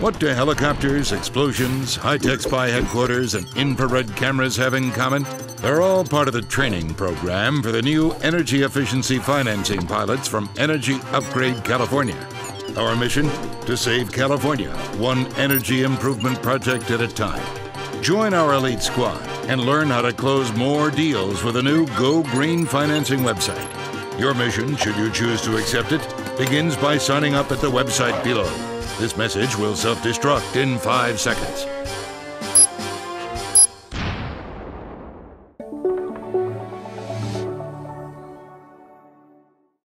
What do helicopters, explosions, high-tech spy headquarters, and infrared cameras have in common? They're all part of the training program for the new energy efficiency financing pilots from Energy Upgrade California. Our mission? To save California, one energy improvement project at a time. Join our elite squad and learn how to close more deals with the new Go Green financing website. Your mission, should you choose to accept it, begins by signing up at the website below. This message will self-destruct in 5 seconds.